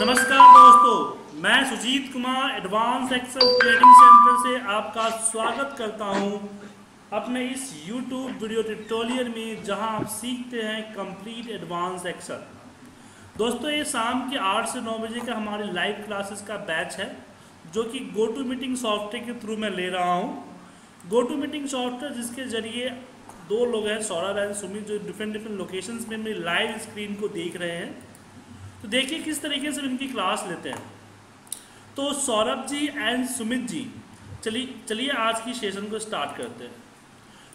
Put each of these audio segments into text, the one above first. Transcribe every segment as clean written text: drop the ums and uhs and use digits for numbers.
नमस्कार दोस्तों, मैं Sujit Kumar advance Excel training centre से आपका स्वागत करता हूं अपने इस YouTube वीडियो ट्यूटोरियल में, जहां आप सीखते हैं कंप्लीट एडवांस एक्सेल। दोस्तों, ये शाम के 8 से 9 बजे का हमारे लाइव क्लासेस का बैच है, जो कि गो टू मीटिंग सॉफ्टवेयर के थ्रू मैं ले रहा हूं। गो टू मीटिंग सॉफ्टवेयर जिसके जरिए दो लोग हैं, सौरभ एंड सुमित, जो डिफरेंट लोकेशंस में मेरी लाइव स्क्रीन को देख रहे हैं। तो देखिए किस तरीके से उनकी क्लास लेते हैं। तो सौरभ जी एंड सुमित जी, चलिए आज की सेशन को स्टार्ट करते हैं।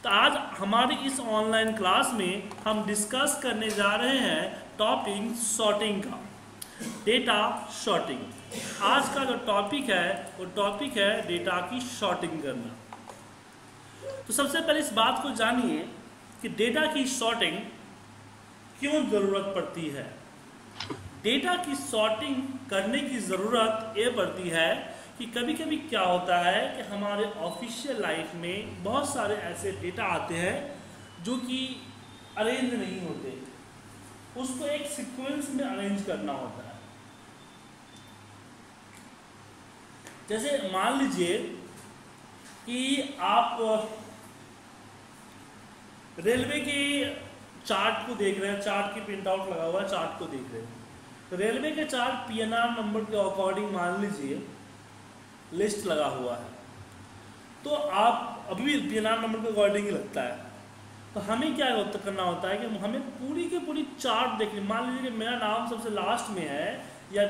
तो आज हमारी इस ऑनलाइन क्लास में हम डिस्कस करने जा रहे हैं टॉपिक सॉर्टिंग का, डेटा सॉर्टिंग। आज का जो टॉपिक है वो टॉपिक है डेटा की सॉर्टिंग करना। तो सबसे पहले इस बात को जानिए कि डेटा की सॉर्टिंग क्यों ज़रूरत पड़ती है। डेटा की सॉर्टिंग करने की ज़रूरत ये पड़ती है कि कभी कभी क्या होता है कि हमारे ऑफिशियल लाइफ में बहुत सारे ऐसे डेटा आते हैं जो कि अरेंज नहीं होते, उसको एक सीक्वेंस में अरेंज करना होता है। जैसे मान लीजिए कि आप रेलवे के चार्ट को देख रहे हैं, चार्ट की प्रिंट आउट लगा हुआ है, चार्ट को देख रहे हैं। तो रेलवे के चार्ट PNR नंबर के अकॉर्डिंग मान लीजिए लिस्ट लगा हुआ है, तो आप अभी भी PNR नंबर के अकॉर्डिंग ही लगता है। तो हमें क्या करना होता है कि हमें पूरी की पूरी चार्ट देखनी। मान लीजिए कि मेरा नाम सबसे लास्ट में है या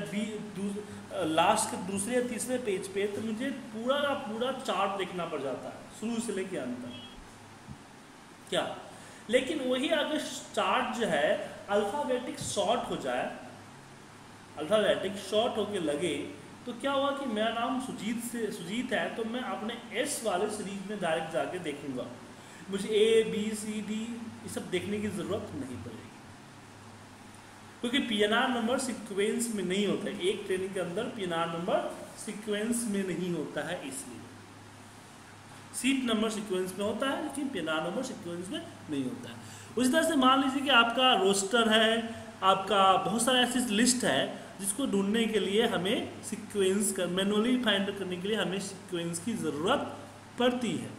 लास्ट के दूसरे या तीसरे पेज पे, तो मुझे पूरा का पूरा चार्ट देखना पड़ जाता है शुरू से लेकर अंत तक। क्या लेकिन वही अगर चार्ट जो है अल्फ़ाबेटिक शॉर्ट हो जाए, अल्फ़ाबेटिक शॉर्ट होके लगे, तो क्या हुआ कि मेरा नाम सुजीत है, तो मैं अपने S वाले सीरीज में डायरेक्ट जाके देखूंगा, मुझे A B C D ये सब देखने की ज़रूरत नहीं पड़ेगी, क्योंकि PNR नंबर सीक्वेंस में नहीं होता है। एक ट्रेनिंग के अंदर PNR नंबर सीक्वेंस में नहीं होता है, इसलिए सीट नंबर सीक्वेंस में होता है लेकिन PNR नंबर सीक्वेंस में नहीं होता है। उसी तरह से मान लीजिए कि आपका रोस्टर है, आपका बहुत सारा ऐसी लिस्ट है जिसको ढूंढने के लिए हमें सीक्वेंस मैनुअली फाइंड करने के लिए हमें सीक्वेंस की ज़रूरत पड़ती है।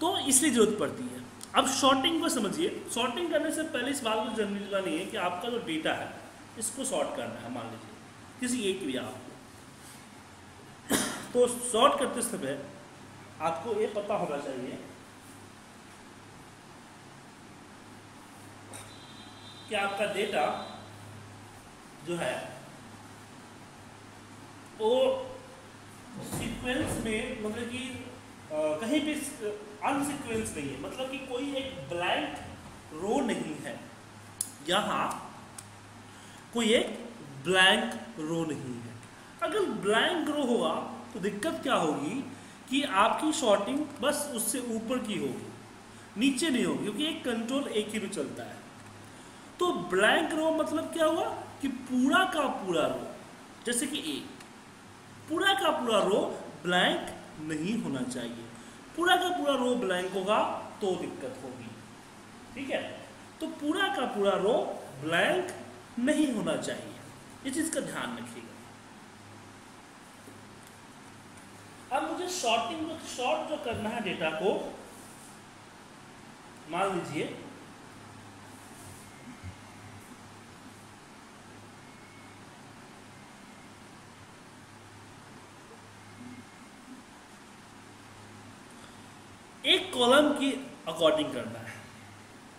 तो इसलिए जरूरत पड़ती है। अब सॉर्टिंग को समझिए। सॉर्टिंग करने से पहले इस बात को जानना नहीं है कि आपका जो डेटा है इसको सॉर्ट करना है, मान लीजिए किसी एक भी आपको, तो सॉर्ट करते समय आपको ये पता होना चाहिए कि आपका डेटा जो है वो सीक्वेंस में, मतलब कि कहीं भी अनसिक्वेंस नहीं है, मतलब कि कोई एक ब्लैंक रो नहीं है, यहाँ कोई एक ब्लैंक रो नहीं है। अगर ब्लैंक रो होगा तो दिक्कत क्या होगी कि आपकी सॉर्टिंग बस उससे ऊपर की होगी, नीचे नहीं होगी, क्योंकि एक कंट्रोल एक ही में चलता है। तो ब्लैंक रो मतलब क्या हुआ कि पूरा का पूरा रो, जैसे कि A, पूरा का पूरा रो ब्लैंक नहीं होना चाहिए। पूरा का पूरा रो ब्लैंक होगा तो दिक्कत होगी, ठीक है। तो पूरा का पूरा रो ब्लैंक नहीं होना चाहिए, इस चीज का ध्यान रखिएगा। अब मुझे सॉर्टिंग में सॉर्ट जो करना है डेटा को, मान लीजिए एक कॉलम की अकॉर्डिंग करना है।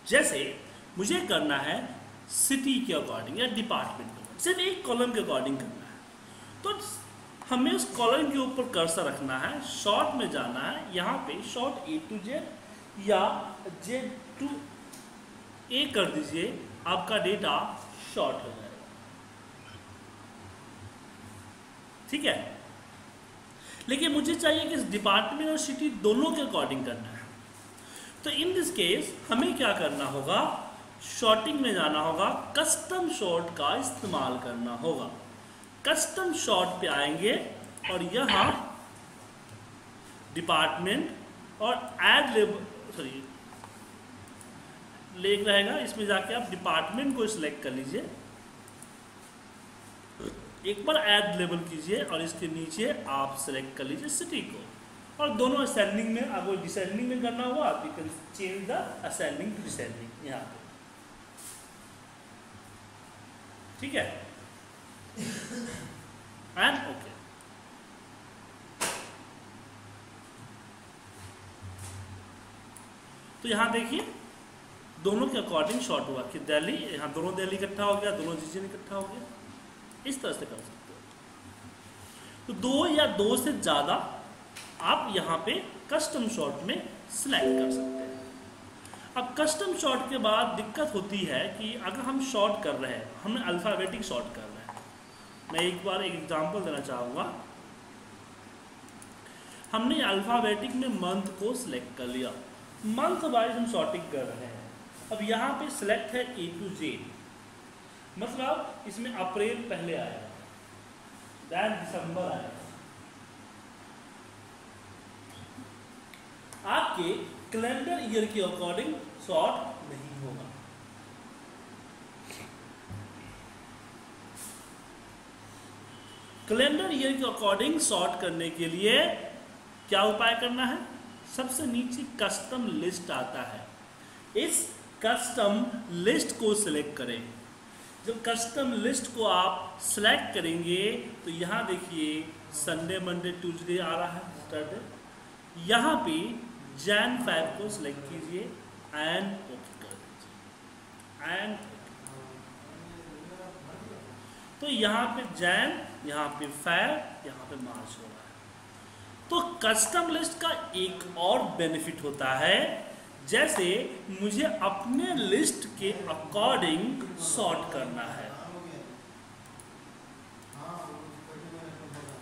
जैसे मुझे करना है सिटी के अकॉर्डिंग या डिपार्टमेंट, सिर्फ एक कॉलम के अकॉर्डिंग करना है। तो हमें उस कॉलम के ऊपर कर्सर रखना है, शॉर्ट में जाना है, यहाँ पे शॉर्ट A to Z या Z to A कर दीजिए, आपका डेटा शॉर्ट हो जाएगा, ठीक है। लेकिन मुझे चाहिए कि इस डिपार्टमेंट और सिटी दोनों के अकॉर्डिंग करना है। तो इन दिस केस हमें क्या करना होगा, शॉर्टिंग में जाना होगा, कस्टम शॉर्ट का इस्तेमाल करना होगा। कस्टम शॉर्ट पे आएंगे और यहाँ डिपार्टमेंट और एड लेबर सॉरी लेख रहेगा, इसमें जाके आप डिपार्टमेंट को सिलेक्ट कर लीजिए, एक बार ऐड लेबल कीजिए और इसके नीचे आप सेलेक्ट कर लीजिए सिटी को, और दोनों असेंडिंग में, अगर डिसेंडिंग में करना हुआ आप can change the ascending to descending यहाँ पे, ठीक है एंड ओके। तो यहाँ देखिए दोनों के अकॉर्डिंग शॉर्ट हुआ कि दिल्ली, यहाँ दोनों दिल्ली इकट्ठा हो गया, दोनों रीजन इकट्ठा हो गया, इस तरह से कर सकते हो। तो दो या दो से ज्यादा आप यहाँ पे कस्टम शॉट में सिलेक्ट कर सकते हैं। अब कस्टम शॉट के बाद दिक्कत होती है कि अगर हम शॉर्ट कर रहे हैं, हमने अल्फाबेटिक शॉर्ट कर रहे हैं, मैं एक बार एक एग्जांपल देना चाहूँगा। हमने अल्फाबेटिक में मंथ को सिलेक्ट कर लिया, मंथ वाइज हम शॉर्टिंग कर रहे हैं। अब यहाँ पे सिलेक्ट है ए टू जेड, मतलब इसमें अप्रैल पहले आएगा, दैन दिसंबर आएगा। आपके कैलेंडर ईयर के अकॉर्डिंग शॉर्ट नहीं होगा। कैलेंडर ईयर के अकॉर्डिंग शॉर्ट करने के लिए क्या उपाय करना है? सबसे नीचे कस्टम लिस्ट आता है, इस कस्टम लिस्ट को सिलेक्ट करें। जब कस्टम लिस्ट को आप सिलेक्ट करेंगे तो यहाँ देखिए संडे, मंडे, ट्यूजडे आ रहा है, सैटरडे। यहाँ पे जैन फाइव को सिलेक्ट कीजिए एंड ओके कर दीजिए एंड ओके। तो यहाँ पे जैन, यहाँ पे फाइव, यहाँ पे मार्च हो रहा है। तो कस्टम लिस्ट का एक और बेनिफिट होता है, जैसे मुझे अपने लिस्ट के अकॉर्डिंग सॉर्ट करना है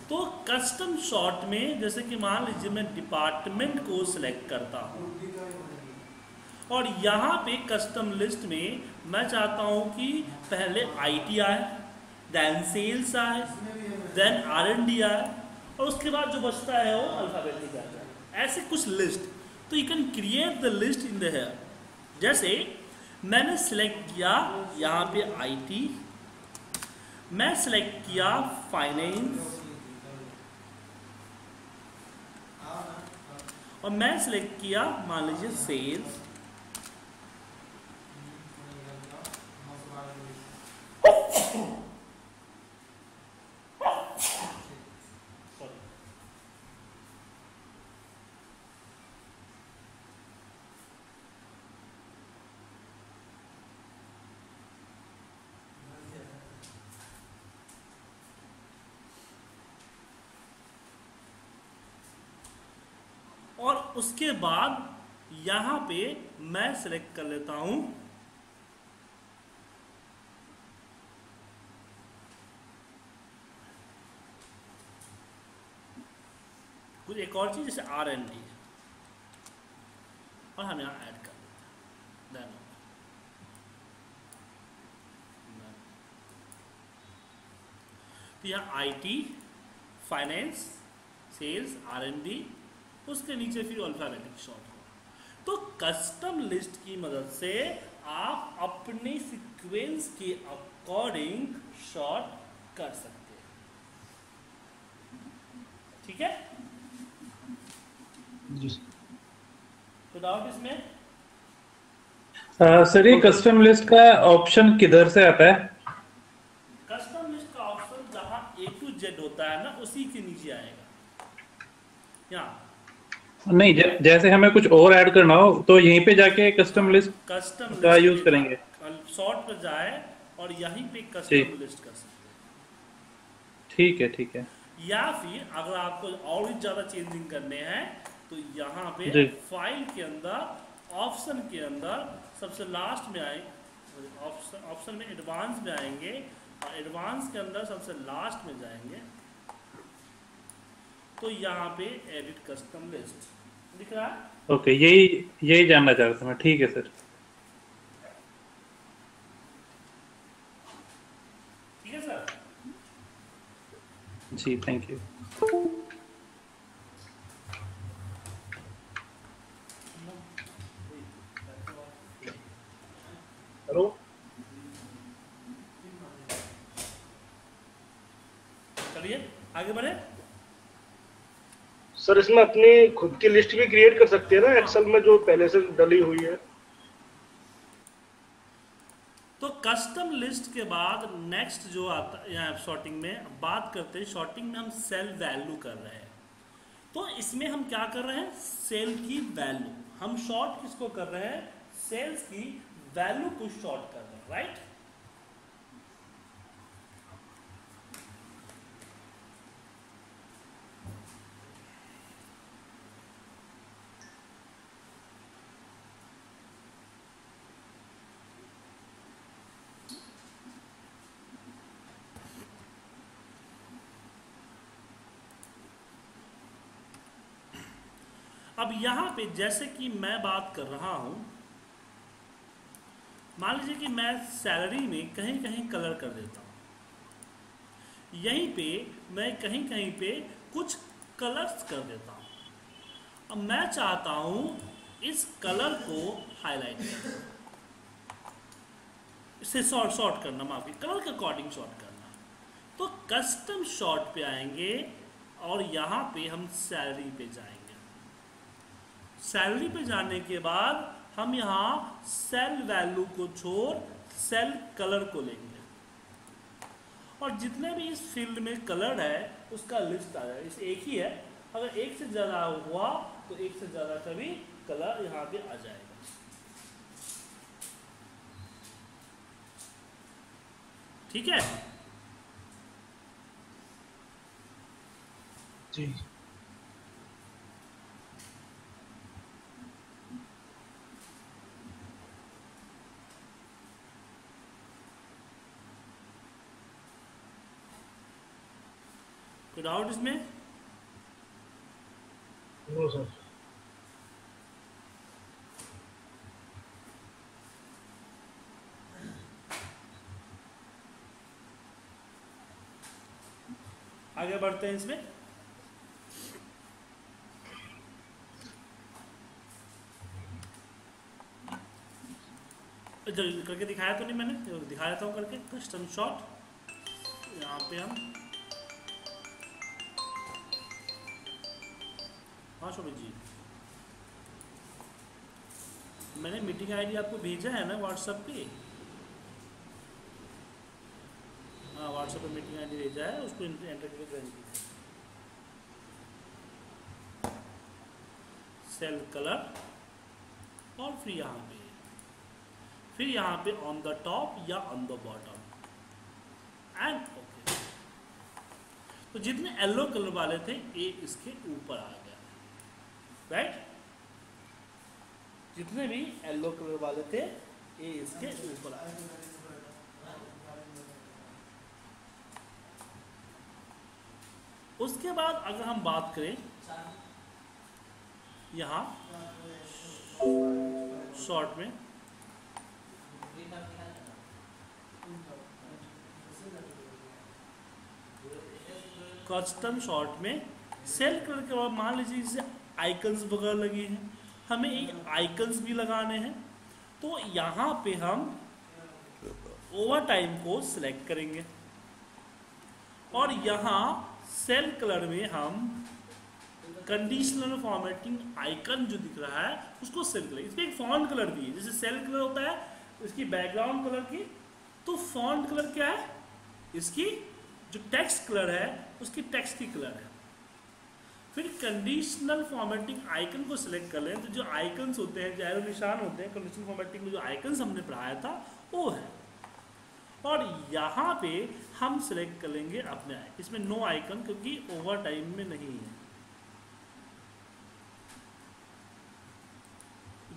तो कस्टम सॉर्ट में, जैसे कि मान लीजिए मैं डिपार्टमेंट को सिलेक्ट करता हूँ और यहाँ पे कस्टम लिस्ट में मैं चाहता हूँ कि पहले आईटी आए, देन सेल्स आए, देन R&D आए और उसके बाद जो बचता है वो अल्फाबेटिक आ जाए, ऐसे कुछ लिस्ट। तो you can create the list in the here. जैसे मैंने सिलेक्ट किया यहाँ पे IT, मैं सिलेक्ट किया फाइनेंस और मैं सिलेक्ट किया मान लीजिए सेल्स। और उसके बाद यहाँ पे मैं सिलेक्ट कर लेता हूँ कुछ एक और चीज जैसे R&D और हम यहाँ ऐड कर देते हैं। तो यहाँ IT, फाइनेंस, सेल्स, R&D, उसके नीचे फिर अल्फाबेटिक शॉर्ट होगा। तो कस्टम लिस्ट की मदद से आप अपने सीक्वेंस के अकॉर्डिंग शॉर्ट कर सकते हैं, ठीक है? तो डाउट इसमें सर, ये कस्टम लिस्ट का ऑप्शन किधर से आता है? कस्टम लिस्ट का ऑप्शन जहाँ ए टू जेड होता है ना, उसी के नीचे आएगा। यहाँ नहीं, जैसे हमें कुछ और ऐड करना हो तो यहीं पे जाके कस्टम लिस्ट का यूज करेंगे, सॉर्ट पर जाए और यहीं पे कस्टम लिस्ट कर सकते हैं। ठीक है, ठीक है। या फिर अगर आपको और भी ज्यादा चेंजिंग करने हैं तो यहाँ पे फाइल के अंदर ऑप्शन के अंदर सबसे लास्ट में आए, ऑप्शन में एडवांस में आएंगे और एडवांस के अंदर सबसे लास्ट में जाएंगे तो यहाँ पे एडिट कस्टम लिस्ट दिख रहा है। ओके, यही जानना चाह रहा था मैं। ठीक है सर, ठीक है सर जी, थैंक यू। लिए आगे बढ़े। सर इसमें अपनी खुद की लिस्ट भी क्रिएट कर सकते हैं ना एक्सेल में जो पहले से डली हुई है। तो कस्टम लिस्ट के बाद नेक्स्ट जो आता है सॉर्टिंग में, बात करते हैं सॉर्टिंग में हम सेल वैल्यू कर रहे हैं। तो इसमें हम क्या कर रहे हैं, सेल की वैल्यू हम शॉर्ट किसको कर रहे हैं, सेल्स की वैल्यू को शॉर्ट कर रहे हैं, राइट। अब यहाँ पे जैसे कि मैं बात कर रहा हूँ, मान लीजिए कि मैं सैलरी में कहीं कहीं कलर कर देता हूँ, यहीं पे मैं कहीं कहीं पे कुछ कलर्स कर देता हूँ। अब मैं चाहता हूँ इस कलर को हाईलाइट करना, इसे शॉर्ट करना, माफ़ी, कलर के अकॉर्डिंग शॉर्ट करना। तो कस्टम शॉर्ट पे आएंगे और यहाँ पे हम सैलरी पे जाएंगे। सैलरी पे जाने के बाद हम यहाँ सेल वैल्यू को छोड़ सेल कलर को लेंगे और जितने भी इस फील्ड में कलर है उसका लिस्ट आ जाएगा। इस एक ही है, अगर एक से ज़्यादा हुआ तो एक से ज़्यादा का भी कलर यहाँ पे आ जाएगा। ठीक है जी। डाउट इसमें? No sir. आगे बढ़ते हैं इसमें। करके दिखाया तो नहीं मैंने, दिखा देता हूँ करके। कस्टम शॉट यहाँ पे हम सुमित जी, मैंने मीटिंग आईडी आपको भेजा है ना व्हाट्सएप पे। हाँ व्हाट्सएप पे मीटिंग आईडी भेजा है, उसको एंटर करके ज्वाइन कीजिए। सेल कलर और फिर यहाँ पे, ऑन द टॉप या on the bottom and okay. तो जितने येलो कलर वाले थे ये इसके ऊपर आ गए, राइट जितने भी येलो कलर वाले थे ये इसके ऊपर आए। उसके बाद अगर हम बात करें यहाँ शॉर्ट में, कस्टम शॉर्ट में सेल कलर के बाद मान लीजिए इसे आइकन्स वगैरह लगे हैं, हमें ये आइकन्स भी लगाने हैं। तो यहाँ पे हम ओवर टाइम को सिलेक्ट करेंगे और यहाँ सेल कलर में हम कंडीशनल फॉर्मेटिंग आइकन जो दिख रहा है उसको सेल करेंगे। इसमें एक फॉन्ट कलर भी है, जैसे सेल कलर होता है इसकी बैकग्राउंड कलर की, तो फॉन्ट कलर क्या है, इसकी जो टेक्स्ट कलर है उसकी टेक्स्ट की कलर है। फिर कंडीशनल फॉर्मेटिंग आइकन को सिलेक्ट कर लें तो जो आइकन्स होते हैं, जो एरो निशान होते हैं कंडीशनल फॉर्मेटिंग में, जो आइकन्स हमने पढ़ाया था वो है। और यहाँ पे हम सिलेक्ट कर लेंगे अपने आइकन, इसमें नो आइकन क्योंकि ओवर टाइम में नहीं है,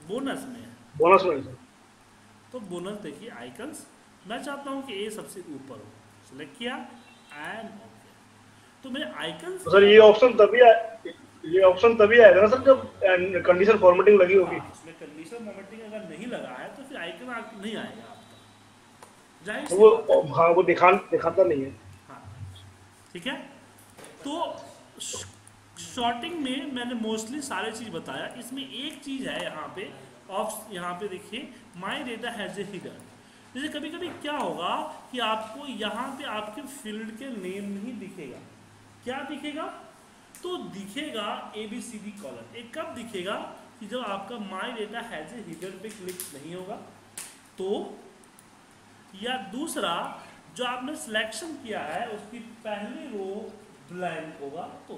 बोनस में है। तो बोनस देखिए आइकन्स, मैं चाहता हूँ कि ये सबसे ऊपर हो, सिलेक्ट किया एंड तो मेरे आइकन। सर ये ऑप्शन तभी आएगा ना सर जब कंडीशनल फॉर्मेटिंग लगी होगी। इसमें कंडीशनल फॉर्मेटिंग अगर नहीं लगा है तो फिर आइकन नहीं आएगा आपका, वो हाँ वो दिखाता नहीं है। हाँ ठीक है। तो शॉर्टिंग में मैंने मोस्टली सारे चीज़ बताया। इसमें एक चीज़ है यहाँ पे ऑप्शन, यहाँ पे देखिए my data has a hidden. जैसे कभी कभी क्या होगा कि आपको यहाँ पे आपके फील्ड के नेम नहीं दिखेगा, क्या दिखेगा? तो दिखेगा ABCD कॉलम। एक कब दिखेगा कि जब आपका my data has a header पे क्लिक नहीं होगा तो, या दूसरा जो आपने सिलेक्शन किया है उसकी पहली रो ब्लैंक होगा तो,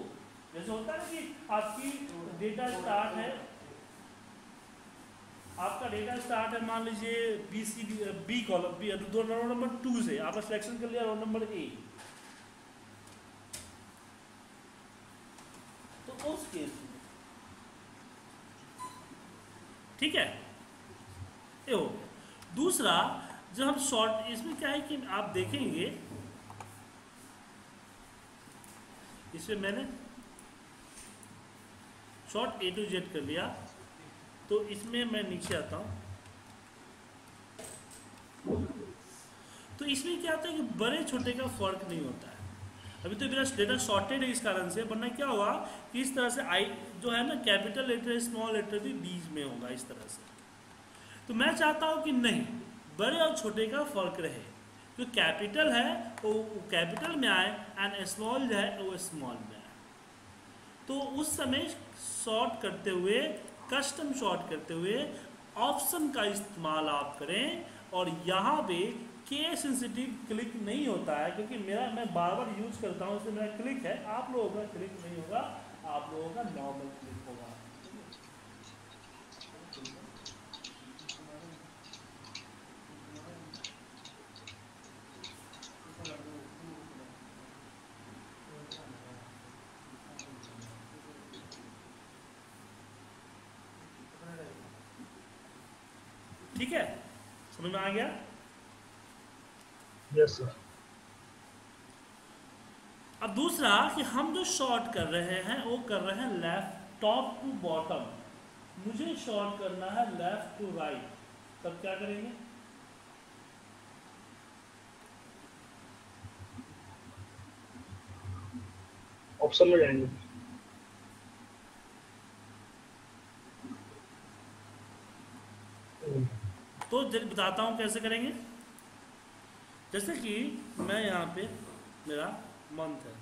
जैसे होता है कि आपकी डेटा स्टार्ट है, आपका डेटा स्टार्ट है मान लीजिए B column B row number 2 से, आपने सिलेक्शन कर लिया रो नंबर ए, तो उस केस में ठीक है ये हो गया। दूसरा जब हम शॉर्ट इसमें क्या है कि आप देखेंगे इसमें मैंने शॉर्ट A to Z कर लिया तो इसमें मैं नीचे आता हूँ तो इसमें क्या होता है कि बड़े छोटे का फर्क नहीं होता है। अभी तो मेरा डेटा शॉर्टेड है इस कारण से, वरना क्या हुआ कि इस तरह से आई जो है ना कैपिटल लेटर स्मॉल लेटर भी बीच में होगा इस तरह से। तो मैं चाहता हूँ कि नहीं, बड़े और छोटे का फर्क रहे, जो कैपिटल है वो कैपिटल में आए एंड स्मॉल जो है वो स्मॉल में आए। तो उस समय शॉर्ट करते हुए कस्टम शॉर्ट करते हुए ऑप्शन का इस्तेमाल आप करें और यहाँ पे केस सेंसिटिव क्लिक नहीं होता है क्योंकि मैं बार बार यूज करता हूँ इसलिए मेरा क्लिक है, आप लोगों का क्लिक नहीं होगा, आप लोगों का नॉर्मल क्लिक होगा। ठीक है, समझ में आ गया? Yes sir. अब दूसरा कि हम जो शॉर्ट कर रहे हैं वो कर रहे हैं लेफ्ट टॉप टू बॉटम, मुझे शॉर्ट करना है लेफ्ट टू राइट, तब क्या करेंगे? ऑप्शन में जाएंगे। तो बताता हूँ कैसे करेंगे। जैसे कि मैं यहाँ पे मेरा मंथ है,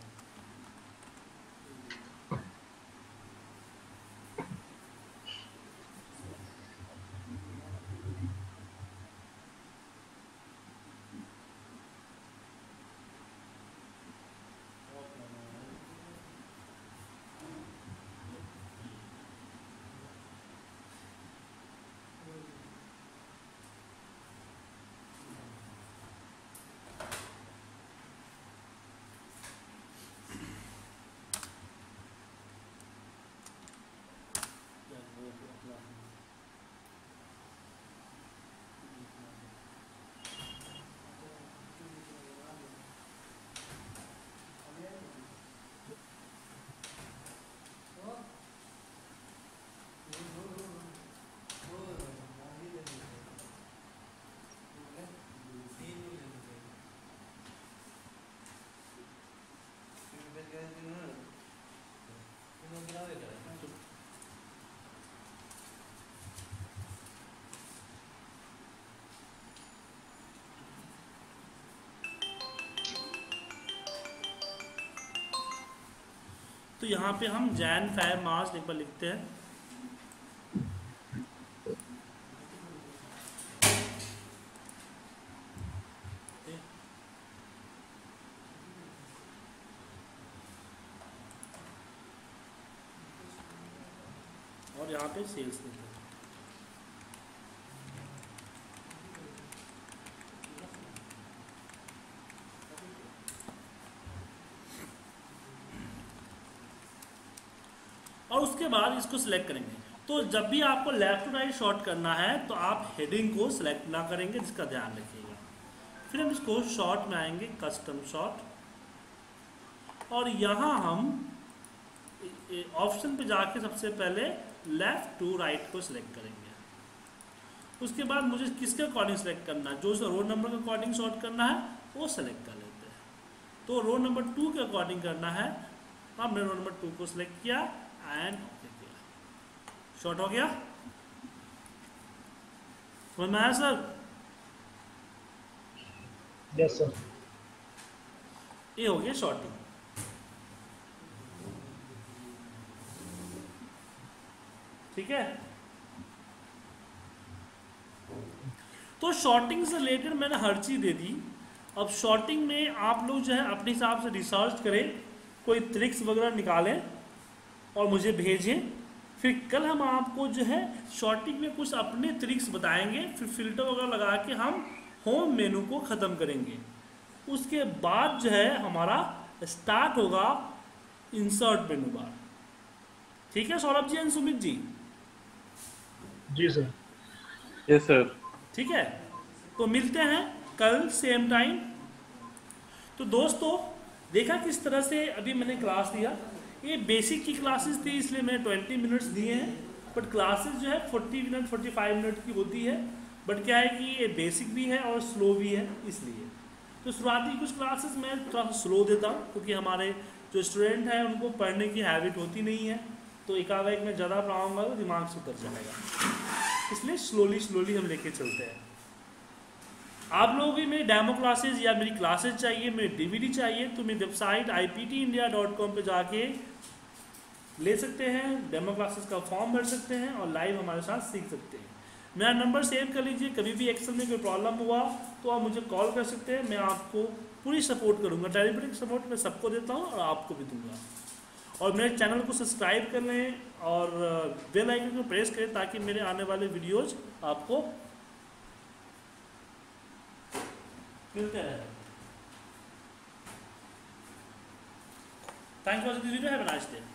तो यहाँ पे हम Jan-5 March एक बार लिखते हैं। और यहाँ पे सेल्स लिखते हैं। और उसके बाद इसको सिलेक्ट करेंगे। तो जब भी आपको लेफ्ट टू राइट शॉर्ट करना है तो आप हेडिंग को सिलेक्ट ना करेंगे, जिसका ध्यान रखिएगा। फिर हम इसको शॉर्ट में आएंगे कस्टम शॉर्ट, और यहाँ हम ऑप्शन पे जाके सबसे पहले लेफ्ट टू राइट को सिलेक्ट करेंगे। उसके बाद मुझे किसके अकॉर्डिंग सेलेक्ट करना है, जो रो नंबर के अकॉर्डिंग शॉर्ट करना है वो सिलेक्ट कर लेते हैं। तो रो नंबर 2 के अकॉर्डिंग करना है, हमने रो नंबर 2 को सिलेक्ट किया एंड शॉर्ट हो गया। समझ में आया सर? यस सर, ये हो गया शॉर्टिंग। ठीक है। तो शॉर्टिंग से रिलेटेड मैंने हर चीज दे दी। अब शॉर्टिंग में आप लोग जो है अपने हिसाब से रिसर्च करें, कोई ट्रिक्स वगैरह निकालें और मुझे भेजें। फिर कल हम आपको जो है शॉर्टिंग में कुछ अपने ट्रिक्स बताएंगे, फिर फिल्टर वगैरह लगा के हम होम मेनू को ख़त्म करेंगे। उसके बाद जो है हमारा स्टार्ट होगा इंसर्ट मेनू बार। ठीक है सौरभ जी एंड सुमित जी? जी सर। Yes sir. ठीक है, तो मिलते हैं कल सेम टाइम। तो दोस्तों देखा किस तरह से अभी मैंने क्लास दिया, ये बेसिक की क्लासेस थी इसलिए मैंने 20 मिनट्स दिए हैं, बट क्लासेस जो है 40 मिनट 45 मिनट की होती है, बट क्या है कि ये बेसिक भी है और स्लो भी है, इसलिए तो शुरुआती कुछ क्लासेस मैं थोड़ा स्लो देता हूँ क्योंकि हमारे जो स्टूडेंट हैं उनको पढ़ने की हैबिट होती नहीं है, तो एकाएक मैं ज़्यादा पढ़ाऊँगा तो दिमाग से उतर जाएगा, इसलिए स्लोली स्लोली हम लेके चलते हैं। आप लोगों की मेरी डेमो क्लासेस या मेरी क्लासेस चाहिए, मेरी डीवीडी चाहिए, तो मेरी वेबसाइट iptindia.com पे जाके ले सकते हैं, डेमो क्लासेस का फॉर्म भर सकते हैं और लाइव हमारे साथ सीख सकते हैं। मेरा नंबर सेव कर लीजिए, कभी भी एक्सेल में कोई प्रॉब्लम हुआ तो आप मुझे कॉल कर सकते हैं, मैं आपको पूरी सपोर्ट करूँगा। टेलीफोनिक सपोर्ट मैं सबको देता हूँ और आपको भी दूँगा। और मेरे चैनल को सब्सक्राइब कर लें और बेल आइकन को प्रेस करें ताकि मेरे आने वाले वीडियोज़ आपको मिलते हैं। Thank you for this video, have a nice day.